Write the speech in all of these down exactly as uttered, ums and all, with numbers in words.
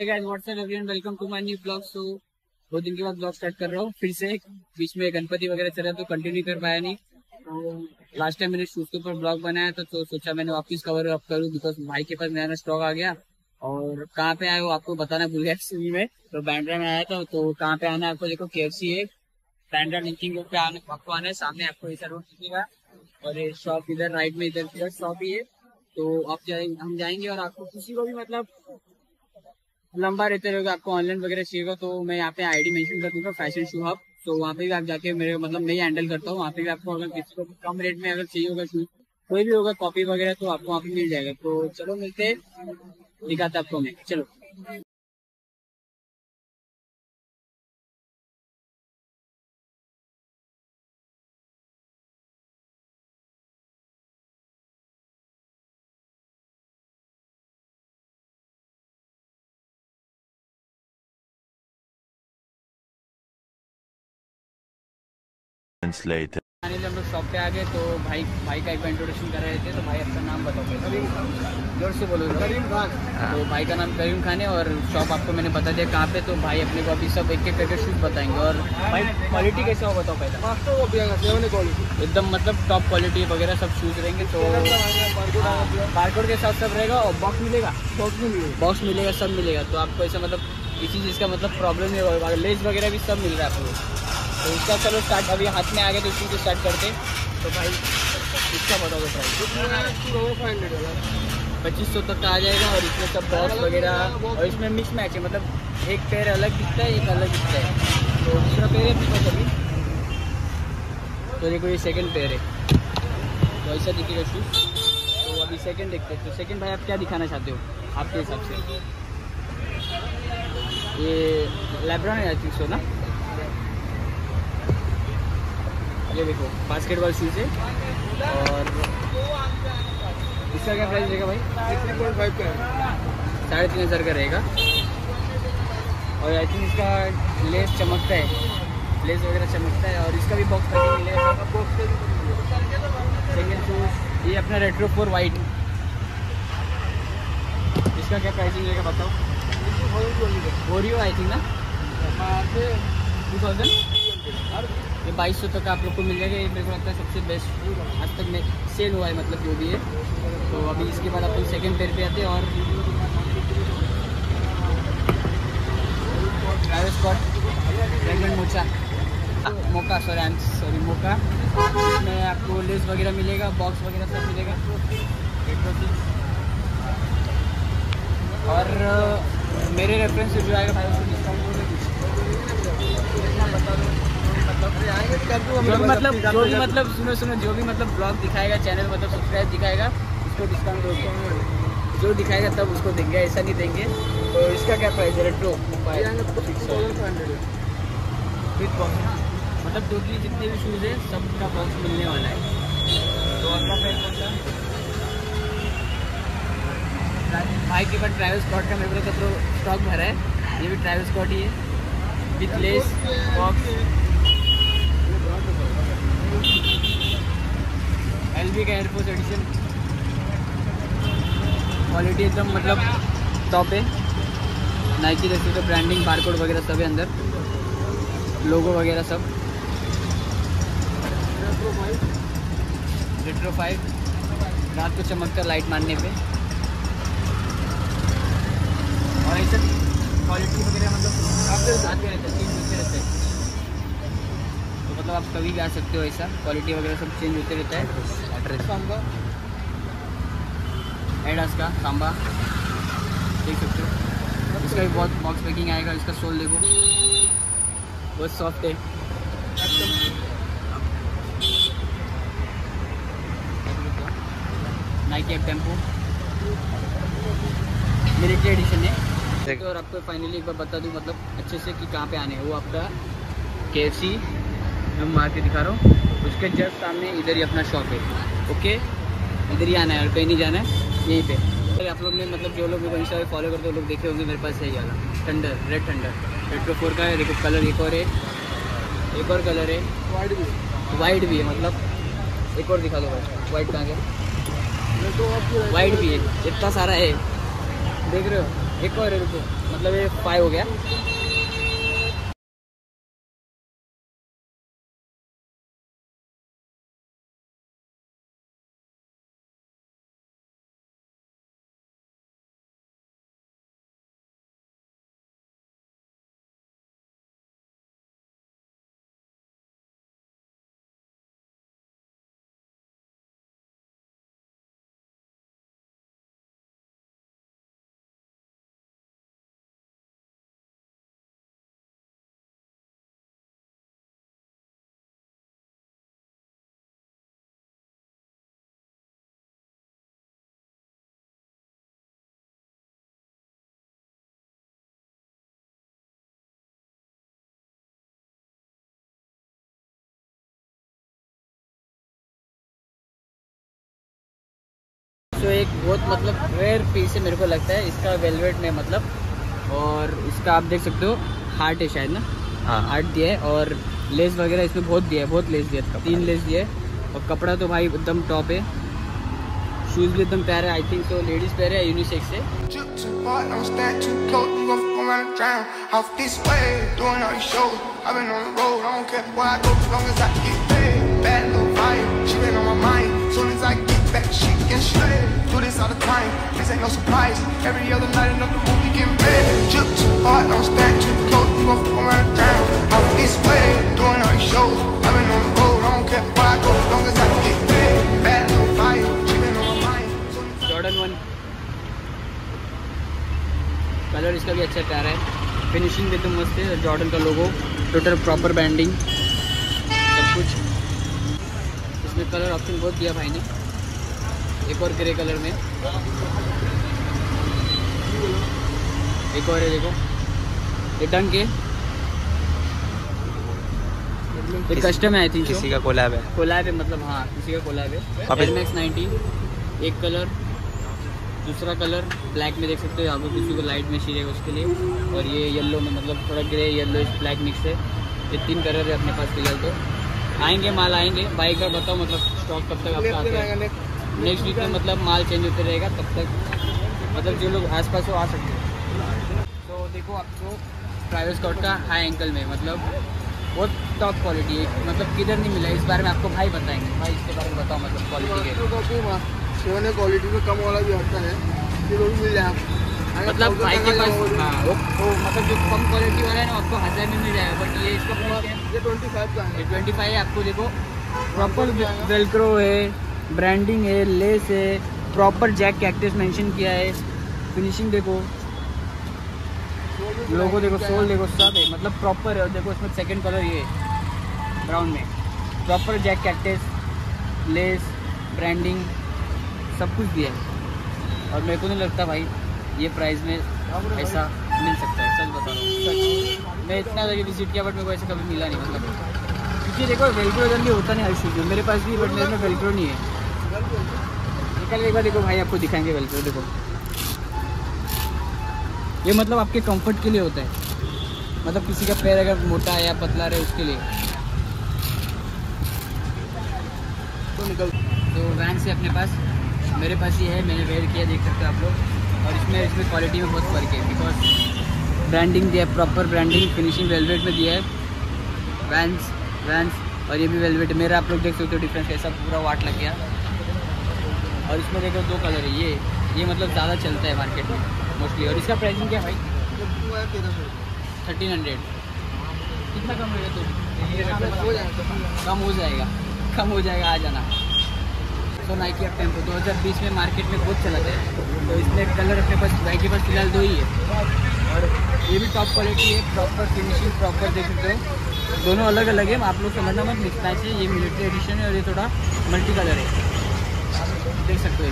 Hey guys, what's up everyone? Welcome to my new vlog. So दो दिन के बाद ब्लॉग स्टार्ट कर रहा हूँ फिर से। बीच में गणपति वगैरह चला तो कंटिन्यू कर पाया नहीं। तो लास्ट टाइम मैंने शूज के ऊपर ब्लॉग बनाया तो, तो सोचा मैंने वापस कवर अप करूँ बिकॉज भाई के पास नया स्टॉक आ गया। और कहाँ पे आए वो आपको बताना भूल गया एक्चुअली में। तो बांद्रा में आया था तो कहाँ पे आना है आपको, देखो के एफ सी है बांद्रा लिंकिंग रोड पे आने आपको आना है। सामने आपको ऐसा रोड दिखेगा और ये शॉप इधर राइट में इधर इधर शॉप ही है। तो आप जाएंगे हम जाएंगे और आपको किसी को भी मतलब लंबा रहते रहोगे आपको ऑनलाइन वगैरह चाहिएगा तो मैं यहाँ पे आईडी मेंशन कर दूंगा फैशन शू हब। तो वहाँ पे भी आप जाके मेरे मतलब मैं हैंडल करता हूँ। वहाँ पे भी आपको अगर किसी को कम रेट में अगर चाहिए होगा शूज कोई भी होगा कॉपी वगैरह तो आपको वहाँ पे मिल जाएगा। तो चलो मिलते हैं, दिखाता आपको मैं। चलो Later. आने से हम लोग शॉप पे आ गए तो भाई भाई का एक इंट्रोडक्शन कर रहे थे। तो भाई अपना नाम बताओ। करीम खान, जोर से बोलो। करीम खान। तो भाई का नाम करीम खान है और शॉप आपको मैंने बता दिया कहाँ पे। तो भाई अपने को अभी सब एक एक करके शूज बताएंगे। और भाई क्वालिटी कैसे हो बताओ पहले। एकदम मतलब टॉप क्वालिटी वगैरह सब शूज रहेंगे। तो बारकोड के साथ सब रहेगा और बॉक्स मिलेगा बॉक्स मिलेगा बॉक्स मिलेगा सब मिलेगा। तो आपको ऐसा मतलब इसी चीज़ का मतलब प्रॉब्लम नहीं होगा। लेस वगैरह भी सब मिल रहा है आपको। तो इसका चलो स्टार्ट अभी हाथ में आ गए तो इसी को स्टार्ट करते। तो भाई इसका बताओ प्राइस पच्चीस सौ तक का आ जाएगा। और इसमें सब बॉक्स वगैरह और इसमें मिक्स मैच है मतलब एक पैर अलग दिखता है एक अलग दिखता है। तो दूसरा पैर है दूसरा सभी। तो देखो ये सेकंड पैर है तो ऐसा दिखेगा शूज। तो अभी सेकंड देखते हैं। तो सेकंड भाई आप क्या दिखाना चाहते हो आपके हिसाब से? ये लेब्राडोर है तीन सौ ना। ये देखो बास्केटबॉल शूज है और इसका क्या प्राइस रहेगा भाई? तीन पॉइंट पाँच का साढ़े तीन हज़ार का रहेगा। और आई थिंक इसका लेस चमकता है लेस वगैरह चमकता है। और इसका भी बॉक्स कटिंग मिलेगा बॉक्स। सेकेंड शूज ये अपना रेट्रो फोर वाइट, इसका क्या प्राइसिंग रहेगा बताओ? ओरियो आई थिंक ना टू थाउजेंड ये बाईस सौ तक आप लोग को मिल जाएगा। ये मेरे को लगता है सबसे बेस्ट आज तक में सेल हुआ है मतलब जो भी है। तो अभी इसके बाद अपन सेकंड पेयर पे आते हैं। और रेगन mocha mocha sorry um sorry mocha इसमें आपको लेस वगैरह मिलेगा बॉक्स वगैरह सब मिलेगा। और मेरे रेफरेंस से जो आएगा भाई उसको डिस्काउंट जो भी मतलब जो भी मतलब सुनो सुनो जो भी मतलब ब्लॉग दिखाएगा चैनल मतलब सब्सक्राइब दिखाएगा उसको डिस्काउंट दोगे। जो दिखाएगा तब उसको देंगे, ऐसा नहीं देंगे। तो इसका क्या प्राइस है? रेट्रो मतलब टोटली जितने भी शूज़ है सबका बॉक्स मिलने वाला है। तो आपका भाई के बाद ट्रैवल स्कॉट का मेरे को तो स्टॉक भरा है। ये भी ट्रैवल स्कॉट ही है with less box. L B का एयरफोर्स एडिशन क्वालिटी एकदम मतलब टॉप है। नाइकी जैसे तो ब्रांडिंग बारकोड वगैरह सब है अंदर लोगो वगैरह सब। रेट्रो फाइव रात को चमककर लाइट मारने पे। और ऐसा क्वालिटी वगैरह मतलब आपके साथ में रहता है चेंज होते रहते हैं। तो मतलब आप कभी भी आ सकते हो, ऐसा क्वालिटी वगैरह सब चेंज होते रहता है। एड्रेस एडास का सांबा देख सकते हो। इसका भी बहुत बॉक्स पैकिंग आएगा। इसका सोल देखो बहुत सॉफ्ट है। Nike F tempo military edition है। और आपको फाइनली एक बार बता दूं मतलब अच्छे से कि कहाँ पे आने हैं। वो आपका के एफ सी हम मार के दिखा रहा हूँ उसके जस्ट सामने इधर ही अपना शॉप है। ओके इधर ही आना है और कहीं नहीं जाना है, यहीं पे। तो आप लोग ने मतलब जो लोग मेरे को इंस्टा पे फॉलो करते हो लोग देखे होंगे मेरे पास यही वाला thunder red thunder retro four का है। देखो कलर एक और है एक और कलर है वाइट भी वाइट भी है मतलब एक और दिखा दो भाई वाइट कहाँ गया वाइट भी है इतना सारा है देख रहे हो। एक और रुको, मतलब ये फाइव हो गया। तो एक बहुत मतलब रेयर पीस है मेरे को लगता है इसका वेलवेट में मतलब, और इसका आप देख सकते हो हार्ट है शायद ना, हाँ हार्ट दिया है और लेस वगैरह इसमें बहुत दिया है, बहुत लेस दिया है, तीन लेस दिया है। और कपड़ा तो भाई एकदम टॉप है, शूज़ भी एकदम प्यारा है, आई थिंक तो लेडीज़ पैर है, यूनिसेक्स है। She can shred, do this all the time. This ain't no surprise. Every other night another movie getting red. Jump too hard, don't stand too close, you gon' fall right down. Out this way, doing all these shows. I've been on the road, I don't care where I go, as long as I get paid. Bad no fire, she been on my mind. Jordan one. Colour इसका भी अच्छा प्यारा है, finishing एकदम मस्त है। Jordan का लोगो, total proper bending, सब कुछ। इसमें कलर ऑप्शन बहुत दिया भाई ने, एक और ग्रे कलर में, एक और है देखो, ये डंक है, ये कस्टम है आई थिंक, किसी का कोलैब है, कोलैब है मतलब, हाँ किसी का कोलैब है। एल मैक्स नाइंटी एक कलर, दूसरा कलर ब्लैक में देख सकते हो, आपको किसी को लाइट में चाहिए उसके लिए, और ये येलो में मतलब थोड़ा ग्रे येलो ब्लैक मिक्स है। ये तीन कलर है अपने पास फिलहाल, तो आएंगे माल आएंगे भाई का, बताओ मतलब स्टॉक कब तक आपका आता है? नेक्स्ट वीक में मतलब माल चेंज होते रहेगा, तब तक मतलब जो लोग आसपास हो आ सकते हैं। तो देखो आपको प्राइवेट स्कॉट का हाई एंकल में मतलब बहुत टॉप क्वालिटी है, मतलब किधर नहीं मिला, इस बारे में आपको भाई बताएंगे। भाई इसके बारे में बताओ, मतलब क्वालिटी के क्वालिटी में कम वाला भी होता है, फिर मिल जाए मतलब भाई के पास, हाँ वो मतलब जो कम क्वालिटी वाला है ना आपको हज़ार में मिल जाएगा, बट ये इसका ये ट्वेंटी फाइव का है, ट्वेंटी फाइव है। आपको देखो प्रॉपर वेलक्रो है, ब्रांडिंग है, लेस है, प्रॉपर जैक कैक्टस मेंशन किया है, फिनिशिंग देखो, लोगो देखो, सोल देखो, सब है मतलब प्रॉपर है। और देखो इसमें सेकंड कलर ये है ब्राउन में, proper Jack Cactus, lace, branding, सब कुछ दिया है। और मेरे को नहीं लगता भाई ये प्राइस में ऐसा मिल सकता है, सच बता रहा हूँ, मैं इतना जगह विजिट किया बट मेरे को ऐसा कभी मिला नहीं मतलब, क्योंकि देखो वेलक्रो जल्दी होता नहीं हर शूज़ में, मेरे पास भी बट मेरे में वेलक्रो नहीं है। निकल एक बार देखो भाई आपको दिखाएंगे वेलक्रो, देखो ये मतलब आपके कंफर्ट के लिए होता है, मतलब किसी का पैर अगर मोटा है या पतला रहे उसके लिए। तो निकल तो वैन से अपने पास, मेरे पास ये है, मैंने वेयर किया, देख सकते हो आप लोग। और इसमें इसमें क्वालिटी में बहुत फर्क है, बिकॉज ब्रांडिंग दिया है, प्रॉपर ब्रांडिंग, फिनिशिंग वेलवेट में दिया है, वैंस वैंस और ये भी वेलवेट। मेरा आप लोग देख सकते हो डिफरेंस कैसा पूरा वाट लग गया। और इसमें देखो दो कलर है, ये ये मतलब ज़्यादा चलता है मार्केट में मोस्टली। और इसका प्राइसिंग क्या भाई? थर्टीन हंड्रेड कितना कम रहेगा तो कम हो जाएगा, कम हो जाएगा आ जाना। तो नाइकिया टेम्पो दो हज़ार बीस में मार्केट में बहुत चला था, तो इसमें कलर अपने पास भाई के पास फिलहाल दो ही है, और ये भी टॉप क्वालिटी है, प्रॉपर फिनिशिंग, प्रॉपर देख सकते हो। दोनों अलग अलग है, आप लोग समझना मत, मिक्समैच है। ये मिलिट्री एडिशन है और ये थोड़ा मल्टी कलर है, देख सकते हो।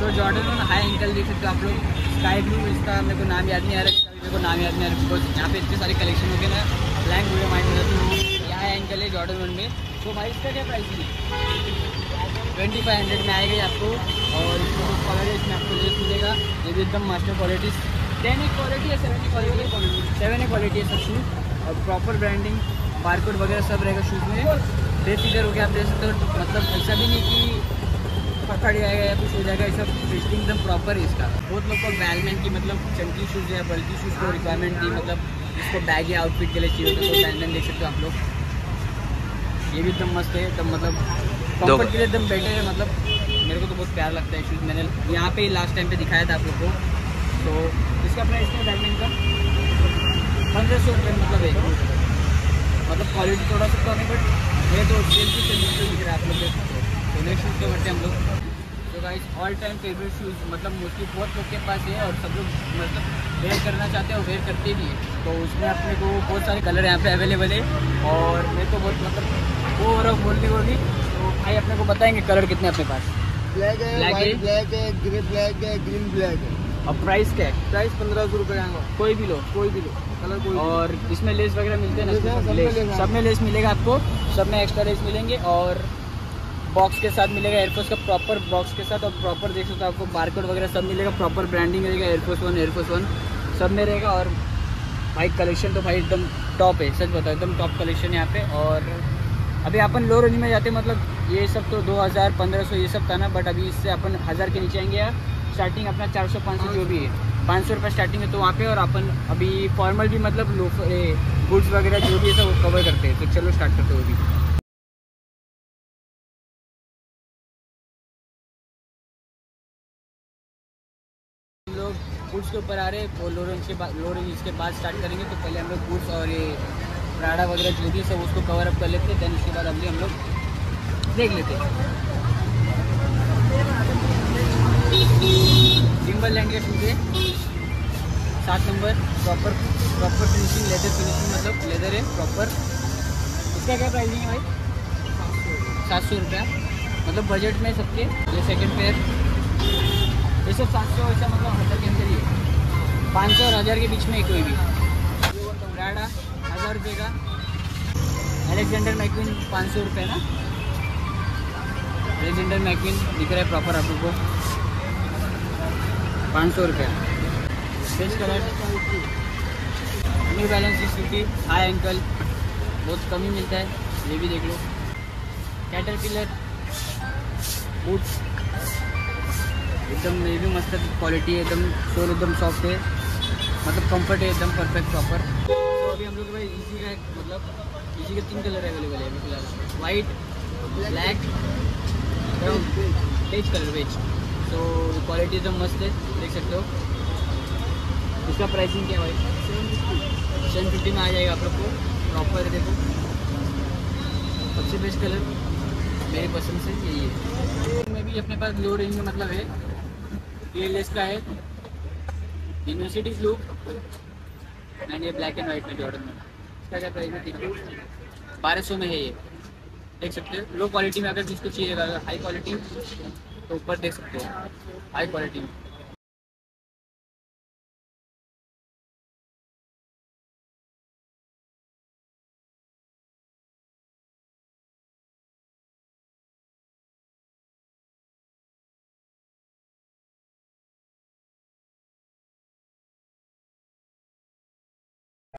So Jordan one high ankle देख सकते हो आप लोग, स्काई ब्लू, इसका मेरे को नाम याद नहीं आ रहा, इसका मेरे को नाम याद नहीं आ रहा, बिकॉज यहाँ पे इतने सारे कलेक्शन हो गए ना, ब्लैंक हुए माइंड में। तो ये हाई एंकल है जॉर्डन वन में, तो भाई इसका क्या प्राइस है? ट्वेंटी फाइव हंड्रेड में आएगा आपको। और इसमें कलर है, इसमें आपको रेट मिलेगा, ये भी एकदम master quality, ten A quality है, सेवन ए क्वालिटी है, सेवन ए क्वालिटी है सब शूज़, और प्रॉपर ब्रांडिंग, बारकोड वगैरह सब रहेगा शूज़ में। बेफिक्र हो गया आप देख सकते हो, मतलब ऐसा भी नहीं कि पकड़ जाएगा या कुछ हो जाएगा, ये सब फिटिंग एकदम प्रॉपर है इसका। बहुत लोग को बैलमैन की मतलब चंकी शूज़ या बल्कि शूज़ को रिक्वायरमेंट थी, मतलब इसको बैग या आउटफिट के लिए चाहिए होता है, तो बैलमैन देख सकते हो आप लोग। ये भी एकदम मस्त है, एकदम मतलब कम्फर्ट के लिए एकदम बेटर है। मतलब मेरे को तो बहुत प्यार लगता है शूज़, मैंने यहाँ पे लास्ट टाइम पे दिखाया था आप लोग को। तो इसका प्राइस है बैलमैन का पंद्रह सौ रुपये, मतलब एक मतलब क्वालिटी थोड़ा सा कम है बट ये तो सेल टू सेल दिख रहा है आप लोग देख सकते हो। तो नेक्स्ट शूज़ पे बढ़ते हैं हम लोग। तो guys all time favourite shoes, मतलब मोस्टली बहुत लोग के पास है और सब लोग मतलब वेयर करना चाहते हैं और वेयर करते भी हैं। तो उसमें अपने को बहुत सारे कलर यहाँ पे अवेलेबल है और मेरे को बहुत मतलब वो और बोलने को भी। तो भाई अपने को बताएंगे कलर कितने अपने पास, ब्लैक है, ब्लैक है, ब्लैक है, ग्रे ब्लैक है, ग्रीन ब्लैक है। और प्राइस क्या है? प्राइस पंद्रह सौ रुपये का, कोई भी लो, कोई भी लो कलर कोई। और इसमें लेस वगैरह मिलते हैं, सब में लेस मिलेगा आपको, सब में एक्स्ट्रा लेस मिलेंगे और बॉक्स के साथ मिलेगा एयरफोर्स का प्रॉपर बॉक्स के साथ। और प्रॉपर देख सकते हो आपको बारकोड वगैरह सब मिलेगा, प्रॉपर ब्रांडिंग रहेगा, एयरफोर्स वन एयरफोर्स वन सब में रहेगा। और भाई कलेक्शन तो भाई एकदम टॉप है, सच बताओ एकदम टॉप कलेक्शन यहाँ पे। और अभी अपन लो रेंज में जाते हैं, मतलब ये सब तो दो हज़ार पंद्रह सौ ये सब था ना, बट अभी इससे अपन हज़ार के नीचे आएंगे। यार स्टार्टिंग अपना चार सौ पाँच सौ जो भी है, पाँच सौ रुपये स्टार्टिंग है तो वहाँ पर। और अपन अभी फॉर्मल भी मतलब लोफर बूट्स वगैरह जो भी है सब कवर करते हैं। तो चलो स्टार्ट करते हो अभी। बूट्स के ऊपर आ रहे हैं वो लो रेंज के बाद, लो रेंज इसके बाद स्टार्ट करेंगे। तो पहले हम लोग बूट्स और ये प्राडा वगैरह जो भी सब उसको कवर अप कर लेते हैं, देन इसके बाद अभी हम लोग देख लेते हैं सिंगल लैंग्वेज मुझे सात number proper proper finishing leather finishing मतलब लेदर है प्रॉपर। इसका क्या प्राइस है भाई? सात सौ रुपया मतलब बजट में सबके। ये सेकेंड पेयर ये सब सात सौ ऐसा मतलब हज़ार के अंदर ही है, पाँच सौ और हज़ार के बीच में कोई भी। ब्राडा हज़ार रुपये का, एलेक्जेंडर मैकवीन पाँच सौ रुपये ना, एलेक्जेंडर मैकवीन दिख रहा है प्रॉपर आप लोग को पाँच सौ रुपये। बेस्ट कलर न्यू बैलेंस की स्कूटी हाई एंकल बहुत कम ही मिलता है, ये भी देख लो। कैटरपिलर बूट्स एकदम ये भी मस्त क्वालिटी है, एकदम सोल एकदम सॉफ्ट है, मतलब कंफर्ट है एकदम परफेक्ट प्रॉपर। तो अभी हम लोग भाई इसी का मतलब इसी के तीन कलर अवेलेबल है अभी फिलहाल, white black beige colour beige. तो क्वालिटी एकदम मस्त है देख सकते हो। इसका प्राइसिंग क्या है भाई? सेवन फिफ्टी में आ जाएगा आप लोग को प्रॉपर। देखो सबसे बेस्ट कलर मेरे पसंद से यही है। में भी अपने पास लो रेंज में मतलब है, ये लेस का है यूनिवर्सिटी ब्लू एंड ये ब्लैक एंड वाइट में जॉर्डन में। इसका क्या प्राइस है? बारह सौ में है ये, देख सकते हो। लो क्वालिटी में अगर जिसको चाहिए हाई क्वालिटी तो ऊपर देख सकते हो हाई क्वालिटी में।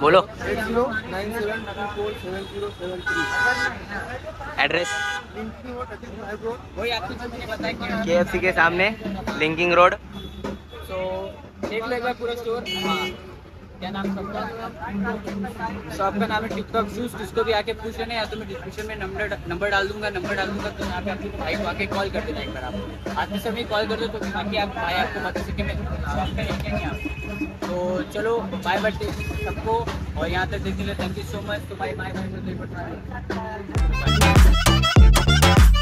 बोलो। एड्रेस के एफ सी के सामने लिंकिंग रोड। तो देख लेगा पूरा स्टोर। हाँ क्या नाम सबका? सबका नाम है टिकटॉक जूस, जिसको भी आके पूछ लेना। या तो मैं डिस्क्रिप्शन में नंबर नंबर डाल दूंगा नंबर डाल दूंगा तो यहाँ पे आपको भाई को आके कॉल कर देना। एक बार आप आते समय कॉल कर दो तो ताकि आप भाई आपको बता सके मैं शॉप पे लेके नहीं आप। तो चलो बाय बाय सबको, और यहाँ तक देखने के लिए थैंक यू सो मच। तो भाई बाय बाय।